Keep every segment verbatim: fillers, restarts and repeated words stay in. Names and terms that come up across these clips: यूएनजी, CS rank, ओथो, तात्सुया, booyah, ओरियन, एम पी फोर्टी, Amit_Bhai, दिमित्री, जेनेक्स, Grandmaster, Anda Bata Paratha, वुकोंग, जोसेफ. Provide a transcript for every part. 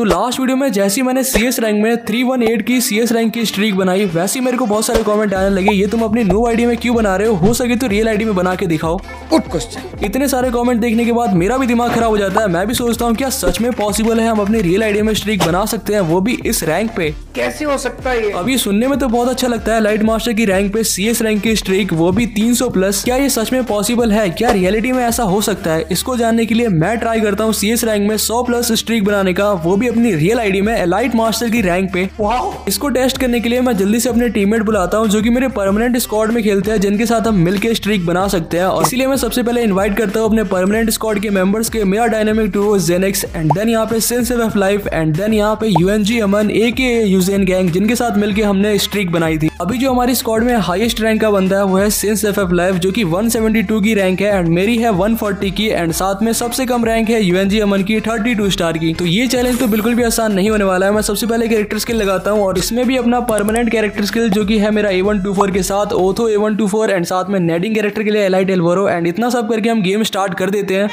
तो last video में जैसी मैंने सीएस रैंक में तीन सौ अठारह की सीएस रैंक की स्ट्रीक बनाई, वैसे मेरे को बहुत सारे कमेंट आने लगे ये तुम अपनी न्यू आईडी में क्यों बना रहे हो हो सके तो रियल आईडी में बना के दिखाओ। Good question. इतने सारे कमेंट देखने के बाद मेरा भी दिमाग खराब हो जाता है। मैं भी सोचता हूँ क्या सच में पॉसिबल है हम अपनी रियल आईडी में स्ट्रीक बना सकते हैं, वो भी इस रैंक पे? कैसे हो सकता है? अभी सुनने में तो बहुत अच्छा लगता है लाइट मास्टर की रैंक पे सीएस रैंक की स्ट्रीक, वो भी तीन सौ प्लस। क्या ये सच में पॉसिबल है? क्या रियलिटी में ऐसा हो सकता है? इसको जानने के लिए मैं ट्राई करता हूँ सीएस रैंक में सौ प्लस स्ट्रीक बनाने का, वो भी अपनी रियल आईडी में एलाइट मास्टर की रैंक पे। इसको टेस्ट करने के लिए मैं जल्दी से अपने टीममेट बुलाता हूँ जो कि मेरे परमानेंट स्क्वाड में खेलते हैं, जिनके साथ हम मिलकर स्ट्रीक बना सकते हैं। और इसीलिए मैं सबसे पहले इनवाइट करता हूँ अपने परमानेंट स्क्वाड के मेंबर्स के, मेरा dynamic to जेनेक्स and then यहाँ पे sense of life and then यहाँ पे यूएनजी अमन एके यूजेन गैंग, जिनके साथ मिलकर हमने स्ट्रीक बनाई थी। अभी जो हमारी स्क्वाड में हाईएस्ट रैंक का बंदा है वो है सेंस ऑफ लाइफ, जो की एक सौ बहत्तर की रैंक है एंड मेरी है एक सौ चालीस की, एंड साथ में सबसे कम रैंक है यूएनजी अमन की बत्तीस स्टार की। तो ये चैलेंज तो बिल्कुल भी आसान नहीं होने वाला है। मैं सबसे पहले कैरेक्टर स्किल लगाता हूँ और इसमें भी अपना परमानेंट कैरेक्टर स्किल जो कि है मेरा ए वन टू फोर के साथ ओथो A one two four and साथ में नेडिंग कैरेक्टर के लिए एलाइट एल्वरो, एंड इतना सब करके हम गेम स्टार्ट कर देते हैं।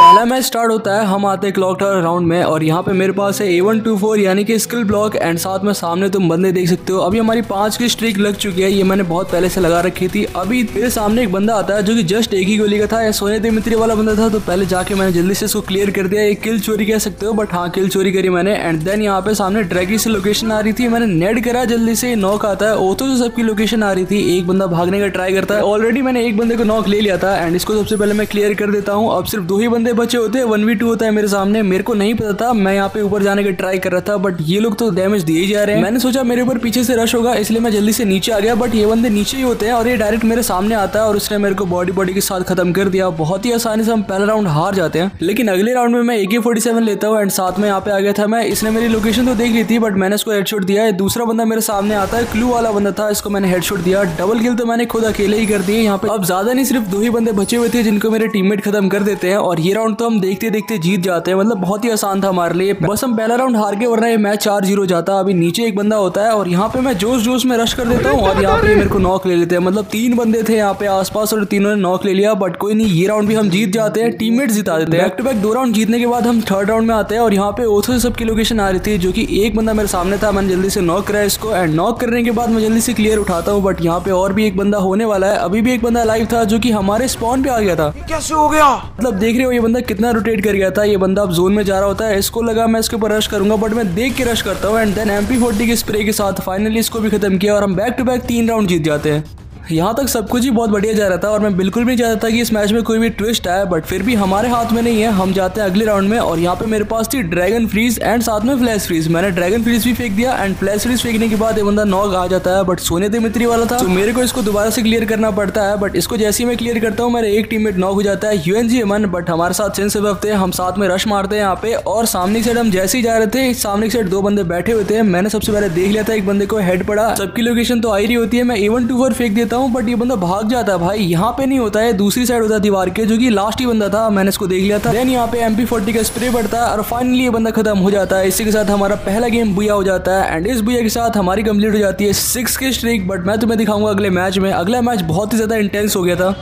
पहला मैच स्टार्ट होता है, हम आते हैं क्लॉक टावर राउंड में और यहाँ पे मेरे पास है ए वन टू फोर यानी कि स्किल ब्लॉक एंड साथ में सामने तुम बंदे देख सकते हो। अभी हमारी पांच की स्ट्रीक लग चुकी है, ये मैंने बहुत पहले से लगा रखी थी। अभी मेरे सामने एक बंदा आता है जो कि जस्ट एक ही गोली का था, या सोने दिमित्री वाला बंदा था, तो पहले जाके मैंने जल्दी से इसको क्लियर कर दिया। एक किल चोरी कह सकते हो, बट हाँ किल चोरी करी मैंने। एंड देन यहाँ पे सामने ड्रैगी से लोकेशन आ रही थी, मैंने नेड करा जल्दी से, नॉक आता है ओथो से सबकी लोकेशन आ रही थी। एक बंदा भागने का ट्राई करता है, ऑलरेडी मैंने एक बंदे को नॉक ले लिया था एंड इसको सबसे पहले मैं क्लियर कर देता हूँ। अब सिर्फ दो ही बंदे बचे होते हैं, वन वी टू होता है मेरे सामने। मेरे को नहीं पता था, मैं यहाँ पे ऊपर जाने का ट्राई कर रहा था बट ये लोग तो डैमेज दिए जा रहे हैं। मैंने सोचा मेरे ऊपर पीछे से रश होगा इसलिए मैं जल्दी से नीचे आ गया, बट ये बंदे नीचे ही होते हैं और ये डायरेक्ट मेरे सामने आता है और उसने मेरे को बॉडी बॉडी के साथ खत्म कर दिया। बहुत ही आसानी से हम पहला राउंड हार जाते हैं, लेकिन अगले राउंड में मैं ए के फोर्टी सेवन लेता हूँ एंड साथ में यहाँ पे आ गया था मैं। इसने मेरी लोकेशन तो देख ली थी बट मैंने इसको हेडशॉट दिया। दूसरा बंदा मेरे सामने आता है, क्लू वाला बंदा था, इसको मैंने हेडशॉट दिया। डबल किल तो मैंने खुद अकेले ही कर दिए यहाँ पे। अब ज्यादा नहीं, सिर्फ दो ही बंदे बचे हुए थे जिनको मेरे टीममेट खत्म कर देते हैं और ये राउंड तो हम देखते देखते जीत जाते हैं। मतलब बहुत ही आसान था हमारे लिए, बस हम पहला राउंड हार के, वरना ये मैच चार जीरो जाता। अभी नीचे एक बंदा होता है और यहाँ पे मैं जोश जोश में रश कर देता हूँ और यहाँ पे मेरे को नॉक ले लेते हैं। मतलब तीन बंदे थे यहाँ पे आसपास और तीनों ने नॉक ले लिया, बट कोई नहीं, ये राउंड भी हम जीत जाते हैं, टीममेट जिता देते हैं। बैक टू बैक दो राउंड जीतने के बाद हम थर्ड राउंड में आते हैं और यहाँ पे ओथो से सबकी लोकेशन आ रही थी, जो कि एक बंदा मेरे सामने था। मैंने जल्दी से नॉक कराया इसको एंड नॉक करने के बाद मैं जल्दी से क्लियर उठाता हूँ, बट यहाँ पे और भी एक बंदा होने वाला है। अभी भी एक बंदा लाइव था जो कि हमारे स्पॉन पे आ गया था। कैसे हो गया? मतलब देख रहे हो ये बंदा कितना रोटेट कर गया था। ये बंदा अब जोन में जा रहा होता है, इसको लगा मैं इसके ऊपर रश करूंगा बट मैं देख के रश करता हूँ and then एम पी फोर्टी के स्प्रे के साथ फाइनली इसको भी खत्म किया और हम बैक टू बैक तीन राउंड जीत जाते हैं। यहाँ तक सब कुछ ही बहुत बढ़िया जा रहा था और मैं बिल्कुल भी नहीं चाहता था कि इस मैच में कोई भी ट्विस्ट आए, बट फिर भी हमारे हाथ में नहीं है। हम जाते हैं अगले राउंड में और यहाँ पे मेरे पास थी ड्रैगन फ्रीज एंड साथ में फ्लैश फ्रीज। मैंने ड्रैगन फ्रीज भी फेंक दिया एंड फ्लैश फ्रीज फेंकने के बाद ये बंदा नॉक आ जाता है, बट सोने दिमित्री वाला था तो मेरे को इसको दोबारा से क्लियर करना पड़ता है। बट इसको जैसे ही मैं क्लियर करता हूँ मेरे एक टीममेट नॉक हो जाता है, यूएनजी अमन, बट हमारे साथ सेंस ऑफ थे। हम साथ में रश मारते हैं यहाँ पे और सामने की साइड हम जैसे ही जा रहे थे, सामने की साइड दो बंदे बैठे हुए थे। मैंने सबसे पहले देख लिया था, एक बंदे को हेड पड़ा, सबकी लोकेशन तो आई रही होती है। मैं एवन टू फोर फेंक देता, बट ये बंदा भाग जाता है। भाई यहाँ पे नहीं होता है, दूसरी साइड होता है दीवार के, जो कि लास्ट ही बंदा था, मैंने इसको देख लिया था। देन यहाँ पे एम पी फोर्टी का स्प्रे पड़ता है और फाइनली ये बंदा खत्म हो जाता है। इसी के साथ हमारा पहला गेम बुया हो जाता है एंड इस बुया के साथ हमारी कंप्लीट हो जाती है सिक्स की स्ट्रीक। बट मैं तुम्हें दिखाऊंगा अगले मैच में। अगला मैच बहुत ही ज्यादा इंटेंस हो गया था,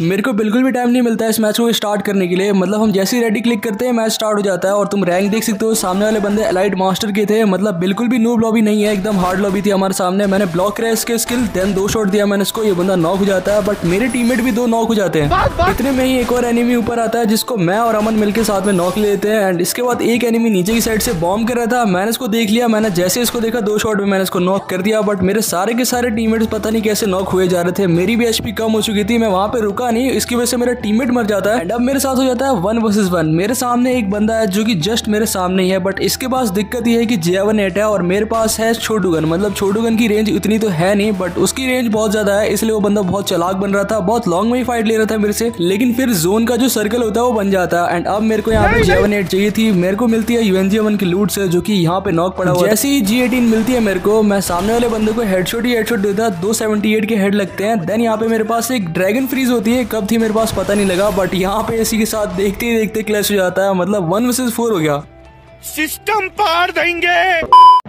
मेरे को बिल्कुल भी टाइम नहीं मिलता है इस मैच को स्टार्ट करने के लिए। मतलब हम जैसे ही रेडी क्लिक करते हैं मैच स्टार्ट हो जाता है और तुम रैंक देख सकते हो। सामने वाले बंदे एलाइट मास्टर के थे, मतलब बिल्कुल भी नूब लॉबी नहीं है, एकदम हार्ड लॉबी थी हमारे सामने। मैंने ब्लॉक कराया इसके स्किल, देन दो शॉट दिया मैंने इसको, ये बंदा नॉक हो जाता है, बट मेरे टीममेट भी दो नॉक हो जाते हैं। इतने में ही एक और एनिमी ऊपर आता है जिसको मैं और अमन मिलकर साथ में नॉक लेते हैं एंड इसके बाद एक एनिमी नीचे की साइड से बॉम्ब कर रहा था, मैंने इसको देख लिया। मैंने जैसे इसको देखा दो शॉट में मैंने इसको नॉक कर दिया, बट मेरे सारे के सारे टीममेट्स पता नहीं कैसे नॉक हुए जा रहे थे। मेरी भी एचपी कम हो चुकी थी, मैं वहाँ पे रुका नहीं, इसकी वजह से मेरा टीममेट मर जाता है एंड अब मेरे साथ हो जाता है वन वर्सेस वन। मेरे सामने एक बंदा है जो कि जस्ट मेरे सामने ही है, बट इसके पास दिक्कत ये है कि जे वन एट है और मेरे पास है छोटू गन। मतलब छोटू गन की रेंज इतनी तो है नहीं, बट उसकी रेंज बहुत ज्यादा है, इसलिए वो बंदा बहुत चालाक बन रहा था, बहुत लॉन्ग में ही फाइट ले रहा था मेरे से। लेकिन फिर जोन का जो सर्कल होता है वो बन जाता है एंड अब मेरे को यहाँ पे जे वन एट चाहिए थी। मेरे को मिलती है यू एन जी वन की लूट से, जो कि यहाँ पे नॉक पड़ा हुआ है। जैसे ही जी एटीन मिलती है मेरे को, मैं सामने वाले बंदे को हेडशॉट ही हेडशॉट देता है, दो सौ अठहत्तर के हेड लगते हैं। देन यहाँ पे मेरे पास एक ड्रैगन फ्रीज होती है, कब थी मेरे पास पता नहीं लगा, बट यहाँ पे इसी के साथ देखते ही देखते क्लैश हो जाता है। मतलब वन वर्सेस फोर हो गया, सिस्टम पार देंगे।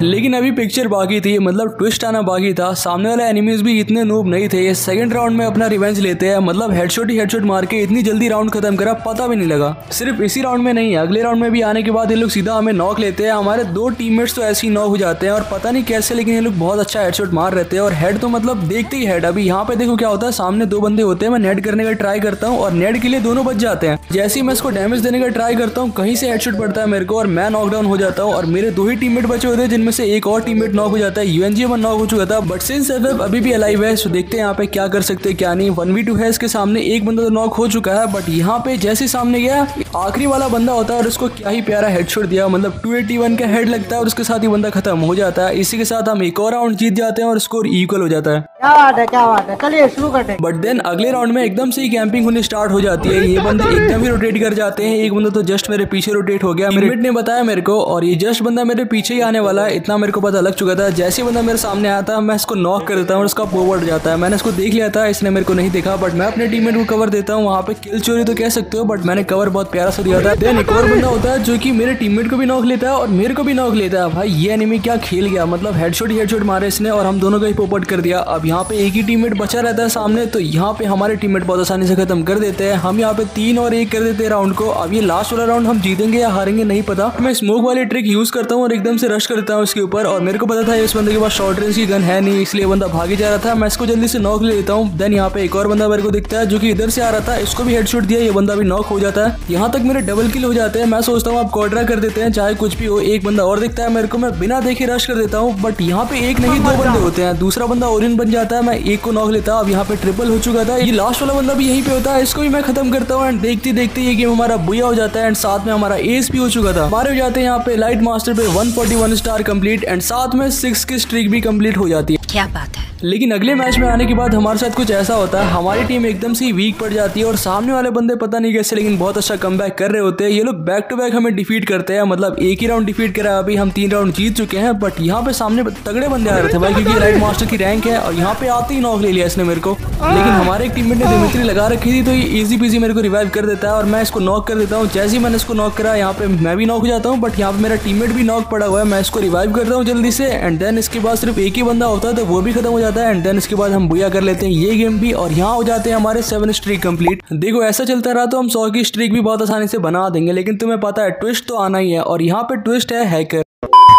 लेकिन अभी पिक्चर बाकी थी, मतलब ट्विस्ट आना बाकी था। सामने वाला एनिमीज भी इतने नूब नहीं थे। ये सेकंड राउंड में अपना रिवेंज लेते हैं, मतलब हेडशॉट ही हेडशॉट मार के इतनी जल्दी राउंड खत्म करा, पता भी नहीं लगा। सिर्फ इसी राउंड में नहीं, अगले राउंड में भी आने के बाद ये लोग सीधा हमें नॉक लेते हैं। हमारे दो टीममेट्स तो ऐसे ही नॉक हो जाते हैं और पता नहीं कैसे, लेकिन ये लोग बहुत अच्छा हेडशॉट मार रहे थे। और हेड तो मतलब देखते ही हेड। अभी यहाँ पे देखो क्या होता है, सामने दो बंदे होते हैं, मैं नेट करने का ट्राई करता हूँ और नेट के लिए दोनों बच जाते हैं। जैसे ही मैं इसको डैमेज देने का ट्राई करता हूँ, कहीं से हेडशॉट पड़ता है मेरे को और मैं नॉकडाउन हो जाता हूँ। और मेरे दो ही टीममेट बचे होते हैं, जिनमें से एक और टीममेट नॉक हो जाता है। यूएनजी वन नॉक हो चुका था, बट सिंस एफएफ अभी भी अलाइव है। सो देखते हैं यहाँ पे क्या कर सकते हैं क्या नहीं। वन वी टू है, इसके सामने एक बंदा तो नॉक हो चुका है, बट यहाँ पे जैसे सामने गया आखिरी वाला बंदा होता है और उसको क्या ही प्यारा हेडशॉट दिया, मतलब टू एटी वन का हेड लगता है और उसके साथ ही बंदा खत्म हो जाता है। इसी के साथ हम एक और राउंड जीत जाते हैं और स्कोर इक्वल हो जाता है। क्या बात है, क्या बात है, चलिए शुरू करते हैं। बट देन अगले राउंड में एकदम से ही कैंपिंग होने स्टार्ट हो जाती है। ये बंदे एकदम ही रोटेट कर जाते हैं। एक बंदा तो जस्ट मेरे पीछे रोटेट हो गया, मेरे ने बताया मेरे को, और ये जस्ट बंदा मेरे पीछे ही आने वाला है, इतना मेरे को पता लग चुका था। जैसे बंदा मेरे सामने आया था, मैं इसको नॉक कर देता हूँ और उसका पोवर्ड जाता है। मैंने इसको देख लिया था, इसने मेरे को नहीं देखा, बट मैं अपने टीममेट को कवर देता हूँ। वहाँ पे किल चोरी तो कह सकते हो, बट मैंने कवर बहुत प्यारा सा दिया था। देन एक और बंदा होता है जो कि मेरे टीममेट को भी नॉक लेता है और मेरे को भी नॉक लेता है। भाई ये एनिमी क्या खेल गया, मतलब हेडशॉट हेडशॉट मारे इसने और हम दोनों को ही पोवर्ड कर दिया। अब यहाँ पे एक ही टीममेट बचा रहता है सामने, तो यहाँ पे हमारे टीममेट बहुत आसानी से खत्म कर देते हैं। हम यहाँ पे तीन और एक कर देते हैं राउंड को। अब ये लास्ट वाला राउंड हम जीतेंगे या हारेंगे नहीं पता। मैं स्मोक वाली ट्रिक यूज करता हूँ और एकदम से रश करता हूँ इसके ऊपर। और मेरे को पता था इस बंदे के पास शॉर्ट रेंज की गन है नहीं, इसलिए बंदा भागी जा रहा था। मैं इसको जल्दी से नॉक ले लेता हूँ। देन यहाँ पे एक और बंदा मेरे को दिखता है जो कि इधर से आ रहा था, इसको भी हेडशॉट दिया, ये बंदा भी नॉक हो जाता है। यहाँ तक मेरे डबल किल हो जाते हैं। मैं सोचता हूँ आप क्वाड्रा कर देते हैं चाहे कुछ भी हो। एक बंदा और दिखता है मेरे को, मैं बिना देखे रश कर देता हूँ। बट यहाँ पे एक नहीं दो बंदे होते हैं, दूसरा बंदा ओरियन बन जाता है, मैं एक को नॉक लेता। अब यहाँ पे ट्रिपल हो चुका था, ये लास्ट वाला बंदा भी यहीं पे होता है, इसको भी मैं खत्म करता हूँ। एंड देखते देखते ये गेम हमारा बुया हो जाता है एंड साथ में हमारा एस भी हो चुका था। मारे हो जाते हैं यहाँ पे लाइट मास्टर पे one forty one star complete and साथ में सिक्स की स्ट्रीक भी कंप्लीट हो जाती है। क्या बात है। लेकिन अगले मैच में आने के बाद हमारे साथ कुछ ऐसा होता है, हमारी टीम एकदम से वीक पड़ जाती है और सामने वाले बंदे पता नहीं कैसे लेकिन बहुत अच्छा कमबैक कर रहे होते हैं। ये लोग बैक टू बैक हमें डिफीट करते हैं, मतलब एक ही राउंड डिफीट करा। अभी हम तीन राउंड जीत चुके हैं, बट यहाँ पे सामने तगड़े बंदे आ रहे थे भाई, क्योंकि लाइट मास्टर की रैंक है। और यहाँ पे आते ही नॉक ले लिया इसने मेरे को, लेकिन हमारे एक टीममेट ने दिमित्री लगा रखी थी, तो ये ईजी पीजी मेरे को रिवाइव कर देता है और मैं इसको नॉक कर देता हूँ। जैसे ही मैंने इसको नॉक करा, यहाँ पे मैं भी नॉक हो जाता हूँ, बट यहाँ पे मेरा टीममेट भी नॉक पड़ा हुआ है। मैं इसको रिवाइव करता हूँ जल्दी से एंड देन इसके बाद सिर्फ एक ही बंदा होता है, तो वो भी खत्म हो जाता है। एंड देन इसके बाद हम बुया कर लेते हैं ये गेम भी और यहाँ हो जाते हैं हमारे सेवन स्ट्रीक कंप्लीट। देखो ऐसा चलता रहा तो हम सौ की स्ट्रीक भी बहुत आसानी से बना देंगे, लेकिन तुम्हें पता है ट्विस्ट तो आना ही है। और यहाँ पे ट्विस्ट है हैकर।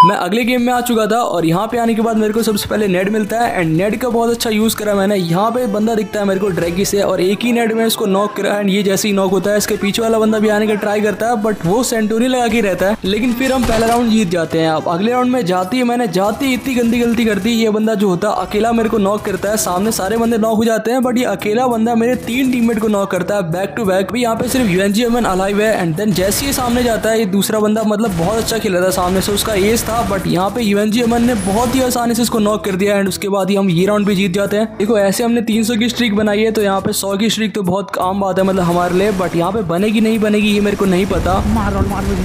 मैं अगले गेम में आ चुका था और यहाँ पे आने के बाद मेरे को सबसे पहले नेट मिलता है एंड नेट का बहुत अच्छा यूज़ करा मैंने। यहाँ पे बंदा दिखता है मेरे को ड्रैगी से और एक ही नेट में इसको नॉक करा एंड ये जैसे ही नॉक होता है, इसके पीछे वाला बंदा भी आने का ट्राई करता है, बट वो सेंटोरी लगा के रहता है। लेकिन फिर हम पहला राउंड जीत जाते हैं। अब अगले राउंड में जाती है, मैंने जाती ही इतनी गंदी गलती करती, ये बंदा जो होता है अकेला मेरे को नॉक करता है। सामने सारे बंदे नॉक हो जाते हैं, बट ये अकेला बंदा मेरे तीन टीममेट को नॉक करता है बैक टू बैक। भी यहाँ पे सिर्फ यूएनजी वन अलाइव है एंड देन जैसे ही सामने जाता है ये दूसरा बंदा, मतलब बहुत अच्छा खेल रहा था सामने से, उसका एज था, बट यहाँ पे यूएनजी अमन ने बहुत ही आसानी से इसको नॉक कर दिया एंड उसके बाद ही हम ये राउंड भी जीत जाते हैं। देखो ऐसे हमने तीन सौ की स्ट्रीक बनाई है, तो यहाँ पे सौ की स्ट्रीक तो बहुत आम बात है मतलब हमारे लिए, बट यहाँ पे बनेगी नहीं बनेगी ये मेरे को नहीं पता। मारो मारो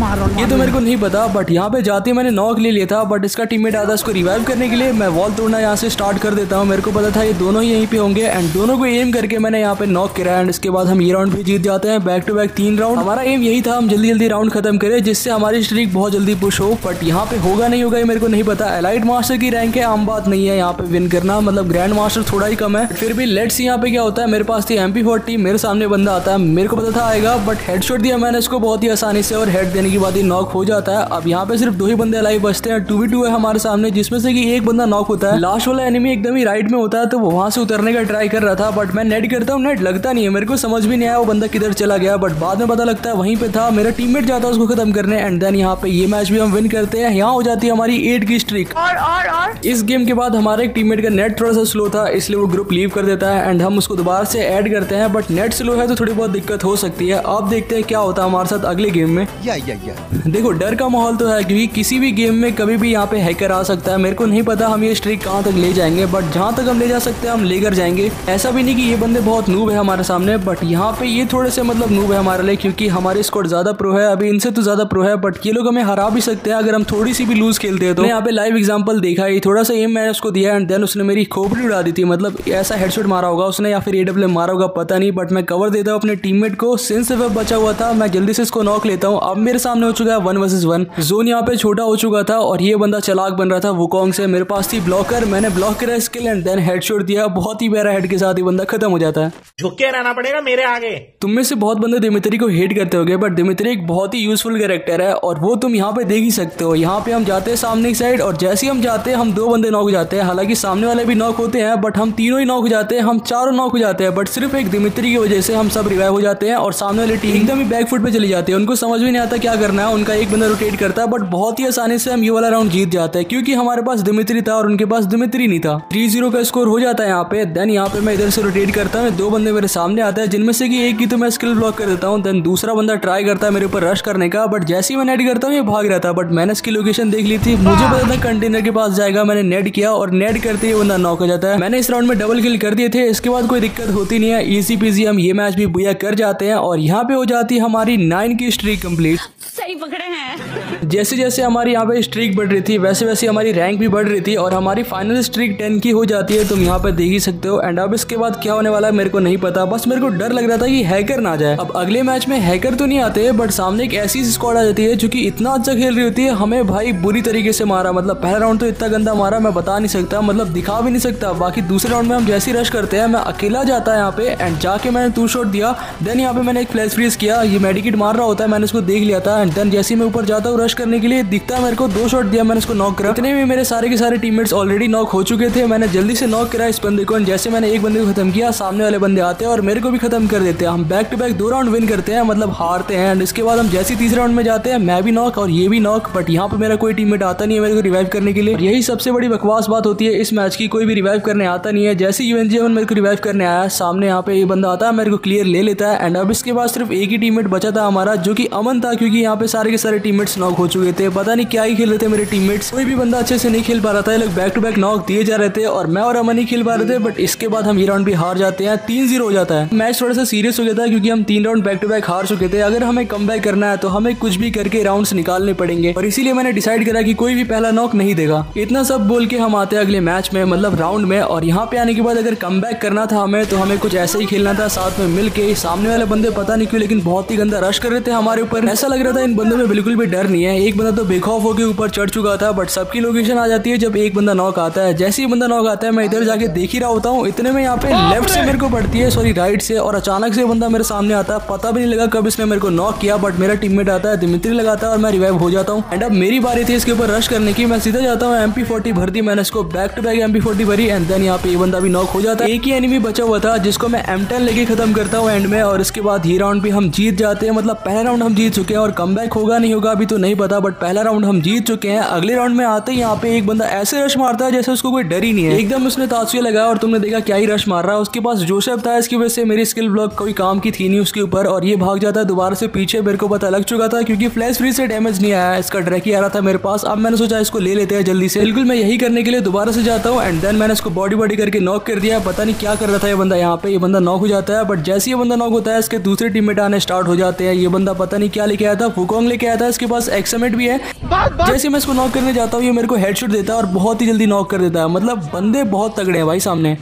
मारो ये तो मेरे को नहीं पता। बट यहाँ पे जाते मैंने नॉक ले लिया था, बट इसका टीममेट आता इसको रिवाइव करने के लिए। मैं वॉल तोड़ना यहाँ से स्टार्ट कर देता हूँ, मेरे को पता था ये दोनों ही यहीं पे होंगे एंड दोनों को एम करके मैंने यहाँ पे नॉक करा एंड इसके बाद हम ये राउंड भी जीत जाते हैं। बैक टू बैक तीन राउंड, हमारा एम यही था हम जल्दी जल्दी राउंड खत्म करें जिससे हमारी स्ट्रीक बहुत जल्दी पुश हो। बट यहाँ पे होगा नहीं होगा ये मेरे को नहीं पता। एलाइट मास्टर की रैंक है, आम बात नहीं है यहाँ पे विन करना, मतलब ग्रैंड मास्टर थोड़ा ही कम है। फिर भी लेट्स सी यहाँ पे क्या होता है। मेरे पास थी एम पी फोर्टी, मेरे सामने बंदा आता है, मेरे को पता था आएगा, बट हेडशॉट दिया मैंने इसको बहुत ही आसानी से और हेड देने के बाद ही नॉक हो जाता है। अब यहाँ पे सिर्फ दो ही बंदे अलाइव बचते हैं, टू वी टू है हमारे सामने, जिसमें से कि एक बंदा नॉक होता है। लास्ट वाला एनिमी एकदम ही राइट में होता है, तो वहां से उतरने का ट्राई कर रहा था, बट मैं नेट करता हूँ, नेट लगता नहीं है। मेरे को समझ भी नहीं आया वो बंदा किधर चला गया, बट बाद में पता लगता है वहीं पे था। मेरा टीममेट जाता है उसको खत्म करने एंड देन यहाँ पे ये मैच भी हम विन करते हैं। यहाँ हो जाती है हमारी एट की स्ट्रीक। और, और, और इस गेम के बाद हमारे एक टीममेट का नेट थोड़ा सा स्लो था, इसलिए वो ग्रुप लीव कर देता है एंड हम उसको दोबारा से ऐड करते हैं, बट नेट स्लो है तो थोड़ी बहुत दिक्कत हो सकती है। अब देखते हैं क्या होता है हमारे साथ अगले गेम में। या, या, या। देखो डर का माहौल तो है, क्योंकि किसी भी गेम में कभी भी यहाँ पे हैकर आ सकता है। मेरे को नहीं पता हम ये स्ट्रीक कहाँ तक ले जाएंगे, बट जहाँ तक हम ले जा सकते हैं हम लेकर जाएंगे। ऐसा भी नहीं कि ये बंदे बहुत नूब है हमारे सामने, बट यहाँ पे ये थोड़े से मतलब नूब है हमारे लिए, क्योंकि हमारी स्क्वाड ज्यादा प्रो है, अभी इनसे तो ज्यादा प्रो है, बट ये लोग हमें हरा भी सकते हैं अगर हम थोड़ी सी भी लूज खेलते हैं। तो यहाँ पे लाइव एग्जाम्पल देखा, ये थोड़ा सा एम मैंने उसको दिया एंड देन उसने मेरी खोपड़ी उड़ा दी थी, मतलब ऐसा हेडशॉट मारा होगा उसने या फिर एडब्ल्यू मारा होगा पता नहीं, बट मैं कवर देता हूँ अपने टीममेट को। सिंस बचा हुआ था, मैं जल्दी से इसको नॉक लेता हूँ। अब मेरे सामने हो चुका है वन वर्सेज वन। जोन यहाँ पे छोटा हो चुका था और ये बंदा चालाक बन रहा था वुकोंग से। मेरे पास थी ब्लॉकर, मैंने ब्लॉक करा स्किल एंड देन हेडशॉट दिया। बहुत ही प्यारा हेड के साथ ही बंदा खत्म हो जाता है। झुक के रहना पड़ेगा मेरे आगे। तुम में से बहुत बंदे दिमित्री को हेट करते होंगे, बट दिमित्री एक बहुत ही यूजफुल कैरेक्टर है और वो तुम यहाँ पे देख ही सकते हो। यहाँ पे हम जाते हैं सामने की साइड और जैसे ही हम जाते हैं हम दो बंदे नॉक हो जाते हैं। हालांकि सामने वाले भी नॉक होते हैं बट हम तीनों ही नॉक हो जाते हैं, हम चारों नॉक हो जाते हैं, बट सिर्फ एक दिमित्री की वजह से हम सब रिवाइव हो जाते हैं और सामने वाली टीम एकदम ही बैकफुट पे चली जाती है। उनको समझ भी नहीं आता क्या करना है। उनका एक बंदा रोटेट करता है बट बहुत ही आसानी से हम ये वाला राउंड जीत जाते हैं क्योंकि हमारे पास दिमित्री था और उनके पास दिमित्री नहीं था। थ्री जीरो का स्कोर हो जाता है यहाँ पे। देन यहाँ पे मैं इधर से रोटेट करता हूँ, दो बंदे मेरे सामने आते हैं जिनमें से कि एक की तो मैं स्किल ब्लॉक कर देता हूँ। देन दूसरा बंदा ट्राई करता है मेरे ऊपर रश करने का, बट जैसे ही मैं नेट करता हूँ ये भाग रहा था, बट मैंने इसकी लोकेशन देख ली थी, मुझे पता था कंटेनर के पास जाएगा। मैंने नेट किया और नेट करते ही बंदा नॉक हो जाता है। मैंने इस राउंड में डबल किल कर दिए थे, इसके बाद कोई दिक्कत होती नहीं है। इजी पीजी हम ये मैच भी बुया कर जाते हैं और यहाँ पे हो जाती है हमारी नाइन की स्ट्रीक कंप्लीट। सही पकड़े हैं। जैसे जैसे हमारी यहाँ पे स्ट्रीक बढ़ रही थी वैसे वैसे हमारी रैंक भी बढ़ रही थी और हमारी फाइनल स्ट्रीक टेन की हो जाती है, तुम यहाँ पे देख ही सकते हो। एंड अब इसके बाद क्या होने वाला है मेरे को नहीं पता, बस मेरे को डर लग रहा था कि हैकर ना आ जाए। अब अगले मैच में हैकर तो नहीं आते बट सामने एक ऐसी स्क्वाड आ जाती है जो कि इतना अच्छा खेल रही होती है, हमें भाई बुरी तरीके से मारा। मतलब पहला राउंड तो इतना गंदा मारा मैं बता नहीं सकता, मतलब दिखा भी नहीं सकता। बाकी दूसरे राउंड में हम जैसे ही रश करते हैं मैं अकेला जाता है यहाँ पे एंड जाके मैंने टू शॉट दिया। देन यहाँ पे मैंने एक फ्लैश फ्रीज किया, ये मेडिकेट मार रहा होता है, मैंने उसको देख लिया था। एंड देन जैसे मैं ऊपर जाता हूँ रश करने के लिए, दिखता है मेरे को दो शॉट दिया, मैंने उसको नॉक करा। इतने में मेरे सारे के सारे टीममेट्स ऑलरेडी नॉक हो चुके थे, मैंने जल्दी से नॉक करा इस बंदे को। एंड जैसे मैंने एक बंदे को खत्म किया सामने वाले बंदे आते हैं और मेरे को भी खत्म कर देते हैं। हम बैक टू बैक दो राउंड विन करते हैं, मतलब हारते हैं। एंड इसके बाद हम जैसे तीसरे राउंड में जाते हैं मैं भी नॉक और ये भी नॉक, बट यहाँ पे मेरा कोई टीममेट आता नहीं है मेरे को रिवाइव करने के लिए। यही सबसे बड़ी बकवास बात होती है इस मैच की, कोई भी रिवाइव करने आता नहीं है। जैसे यूएनजी वन मेरे को रिवाइव करने आया, सामने यहाँ पे ये बंदा आता है मेरे को क्लियर ले लेता है। एंड अब इसके बाद सिर्फ एक ही टीममेट बचा था हमारा जो कि अमन था, क्योंकि यहाँ पे सारे के सारे टीममेट्स नॉक हो चुके थे। पता नहीं क्या ही खेल रहे थे मेरे टीममेट्स, कोई भी बंदा अच्छे से नहीं खेल पा रहा था। ये लोग बैक टू बैक नॉक दिए जा रहे थे और मैं और अमन ही खेल पा रहे थे। बट इसके बाद हम ये राउंड भी हार जाते हैं, तीन जीरो हो जाता है। मैच थोड़ा सा सीरियस हो गया था क्योंकि हम तीन राउंड बैक टू बैक हार चुके थे। अगर हमें कम बैक करना है तो हमें कुछ भी करके राउंड्स निकालने पड़ेंगे और इसीलिए मैंने डिसाइड करा कि कोई भी पहला नॉक नहीं देगा। इतना सब बोल के हम आते हैं अगले मैच में, मतलब राउंड में। और यहाँ पे आने के बाद अगर कम बैक करना था हमें तो हमें कुछ ऐसे ही खेलना था साथ में मिलके। सामने वाले बंदे पता नहीं क्यों लेकिन बहुत ही गंदा रश कर रहे थे हमारे ऊपर। ऐसा लग रहा था इन बंदों में बिल्कुल भी डर नहीं है। एक बंदा तो बेखौफ होकर ऊपर चढ़ चुका था, बट सबकी लोकेशन आ जाती है जब एक बंदा नॉक आता है। जैसे ही बंदा नॉक आता है मैं इधर जाके देख ही रहा होता हूँ। इतने में यहाँ पे लेफ्ट से मेरे को पड़ती है, सॉरी राइट से, और अचानक से बंदा मेरे सामने आता है। पता भी नहीं लगा कब इसने मेरे को नॉक किया, बट मेरा टीममेट आता है, दिमित्री लगाता है और मैं रिवाइव हो जाता हूँ। एंड अब मेरी बारी थी इसके ऊपर रश करने की। मैं सीधा जाता हूँ, एमपी फोर्टी भर दी मैंने इसको, back to back MP forty भरी। एंड देन यहाँ पे ये बंदा भी नॉक हो जाता है। एक ही एनिमी बचा हुआ था जिसको मैं एम टेन लेके खत्म करता हूँ एंड में, और इसके बाद ये राउंड भी हम जीत जाते हैं। मतलब पहला राउंड हम जीत चुके हैं और कम बैक होगा नहीं होगा अभी तो नहीं पता, बट पहला राउंड हम जीत चुके हैं। अगले राउंड में आते ही यहाँ पे एक बंदा ऐसे रश मारता है जैसे उसको कोई डर ही नहीं है। एकदम उसने ताशुए लगाया और तुमने देखा क्या ही रश मार रहा है। उसके पास जोसेफ था, इसकी वजह से मेरी स्किल ब्लॉक कोई काम की थी नहीं उसके ऊपर और ये भाग जाता है दोबारा से पीछे। मेरे को पता लग चुका था क्योंकि फ्लैश फ्री से डैमेज नहीं आया, इसका ड्रैक ही आ रहा था मेरे पास। अब मैंने सोचा इसको ले लेते हैं जल्दी से। बिल्कुल मैं यही करने के लिए दोबारा से जाता हूँ एंड देन मैंने इसको बॉडी बॉडी करके नॉक कर दिया। पता नहीं क्या कर रहा था ये बंदा, यहाँ पे ये बंदा नॉक हो जाता है। बट जैसे ये बंदा नॉक होता है इसके दूसरे टीममेट आने स्टार्ट हो जाते हैं। ये बंदा पता नहीं क्या लेके आया था, फुकोंग लेके आया था, इसके पास एक्समेट भी है। जैसे मैं इसको नॉक करने जाता हूँ ये मेरे को हेडशॉट देता है और बहुत ही जल्दी नॉक कर देता है। मतलब बंदे बहुत तगड़े हैं भाई सामने।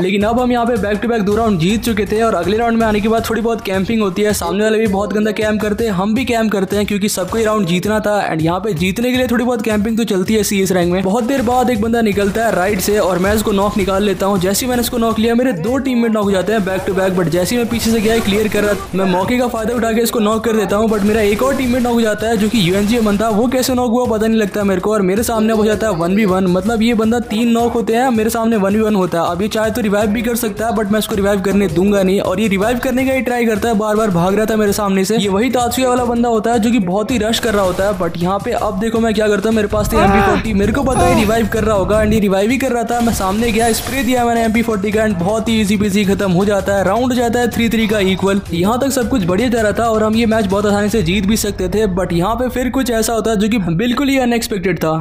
लेकिन अब हम यहाँ पे बैक टू बैक दो राउंड जीत चुके थे और अगले राउंड में आने के बाद थोड़ी बहुत कैंपिंग होती है। सामने वाले भी बहुत गंदा कैंप करते हैं, हम भी कैंप करते हैं क्योंकि सबको ही राउंड जीतना था। एंड यहाँ पे जीतने के लिए थोड़ी बहुत कैंपिंग तो चलती है सीएस रैंक में। बहुत देर बाद एक बंदा निकलता है राइट से और मैं इसको नॉक निकाल लेता हूँ। जैसे ही मैंने इसको नॉक लिया मेरे दो टीममेट नॉक हो जाते हैं बैक टू बैक। बट जैसे ही मैं पीछे से गया क्लियर कर रहा, मैं मौके का फायदा उठा के इसको नॉक कर देता हूँ। बट मेरा एक और टीममेट नॉक हो जाता है जो कि यूएनजी वन था, वो कैसे नॉक हुआ पता नहीं लगता मेरे को। और मेरे सामने हो जाता है वन वी वन। मतलब ये बंदा तीन नॉक होते हैं, मेरे सामने वन वी वन होता है। अभी चाहे तो रिवाइव भी कर सकता है बट मैं इसको रिवाइव करने दूंगा नहीं और ये रिवाइव करने का ही ट्राई करता है, बार बार भाग रहा था मेरे सामने से। ये वही तात्सुया वाला बंदा होता है जो कि बहुत ही रश कर रहा होता है। बट यहाँ पे अब देखो मैं क्या करता हूँ, मेरे पास थी एमपी फोर्टी, मेरे को पता है रिवाइव कर रहा होगा एंड ये रिवाइव ही कर रहा था। मैं सामने गया, स्प्रे दिया मैंने एमपी फोर्टी का एंड बहुत ही इजी पीजी खत्म हो जाता है। राउंड हो जाता है थ्री थ्री का इक्वल। यहाँ तक सब कुछ बढ़िया जा रहा था और हम ये मैच बहुत आसानी से जीत भी सकते थे। बट यहाँ पे फिर कुछ ऐसा होता है जो कि बिल्कुल ही अनएक्सपेक्टेड था।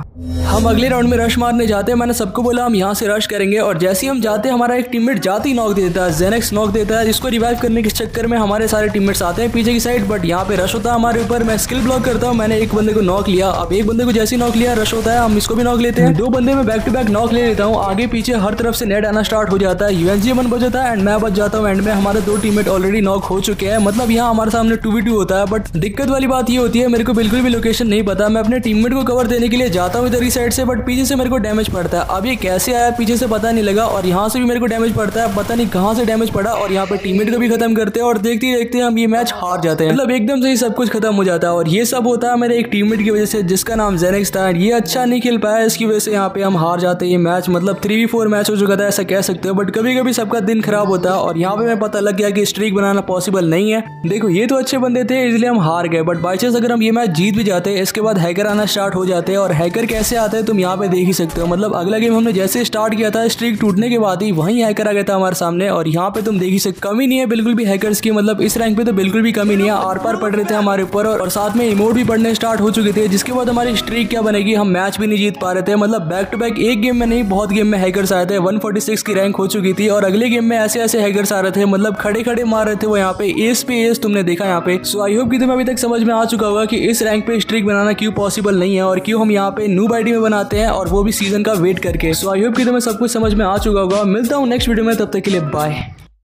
हम अगले राउंड में रश मारने जाते हैं, मैंने सबको बोला हम यहाँ से रश करेंगे और जैसे ही हम जाते हमारा अपना एक टीममेट जाते ही नॉक देता है, जेनेक्स नॉक देता है, जिसको रिवाइव करने के चक्कर में हमारे सारे टीममेट्स आते हैं पीछे की साइड, बट यहाँ पे रश होता है हमारे ऊपर। मैं स्किल ब्लॉक करता हूँ, मैंने एक बंदे को नॉक लिया। अब एक बंदे को जैसे ही नॉक लिया रश होता है, हम इसको भी नॉक लेते हैं। दो बंदे में बैक टू बैक नॉक ले लेता हूँ, आगे पीछे हर तरफ से नेट आना स्टार्ट हो जाता है। यूएनजी वन बच जाता है एंड मैं बच जाता हूँ। एंड में हमारे दो टीममेट ऑलरेडी नॉक हो चुके हैं, मतलब यहाँ हमारे सामने टू वी टू होता है। बट दिक्कत वाली बात ये होती है मेरे को बिल्कुल भी लोकेशन नहीं पता। मैं अपने टीममेट को कवर देने के लिए जाता हूँ इधर की साइड से, बट पीछे से मेरे को डैमेज पड़ता है। अब ये कैसे आया पीछे से पता नहीं लगा, और यहाँ से भी मेरे को डैमेज पड़ता है, पता नहीं कहाँ से डैमेज पड़ा, और यहाँ पर टीममेट को भी खत्म करते हैं। और देखते ही देखते हम ये मैच हार जाते हैं, मतलब एकदम से ही सब कुछ खत्म हो जाता है। और ये सब होता है मेरे एक टीममेट की वजह से, जिसका नाम जेनेक्स था। ये अच्छा नहीं खेल पाया, इसकी वजह से यहाँ पे हम हार जाते हैं ये मैच। मतलब थ्री वी फोर मैच हो चुका था ऐसा कह सकते हो, बट कभी कभी सबका दिन खराब होता है। और यहाँ पे मैं पता लग गया कि स्ट्रीक बनाना पॉसिबल नहीं है। देखो ये तो अच्छे बंदे थे इसलिए हम हार गए, बट बाई चांस अगर हम ये मैच जीत भी जाते हैं, इसके बाद हैकर आना स्टार्ट हो जाते हैं। और हैकर कैसे आते हैं तुम यहाँ पे देख ही सकते हो। मतलब अगला गेम हमने जैसे स्टार्ट किया था स्ट्रीक टूटने के बाद ही वहीं हैकर आ गया था हमारे सामने। और यहाँ पे तुम देख ही सकते, कमी नहीं है बिल्कुल भी हैकर्स की, मतलब इस रैंक पे तो बिल्कुल भी कमी नहीं है। आर पार पड़ रहे थे हमारे ऊपर, और साथ में इमोट भी पड़ने स्टार्ट हो चुके थे, जिसके बाद हमारी स्ट्रीक क्या बनेगी, हम मैच भी नहीं जीत पा रहे थे। मतलब बैक टू बैक एक गेम में नहीं बहुत गेम में हैकर्स आए थे, वन फोर्टी सिक्स की रैंक हो चुकी थी। और अगले गेम में ऐसे ऐसे हैकर्स आ रहे थे, मतलब खड़े खड़े मार रहे थे वो यहाँ पे एस पे एस, तुमने देखा यहाँ पे। सो आई होप कि तुम्हें अभी तक समझ में आ चुका होगा कि इस रैंक पे स्ट्रीक बनाना क्यों पॉसिबल नहीं है, और क्यों हम यहाँ पे नूब आईडी में बनाते हैं, और वो भी सीजन का वेट करके। सो आई होप कि तुम्हें सब कुछ समझ में आ चुका होगा। मिलता हूँ नेक्स्ट वीडियो में, तब तक के लिए बाय।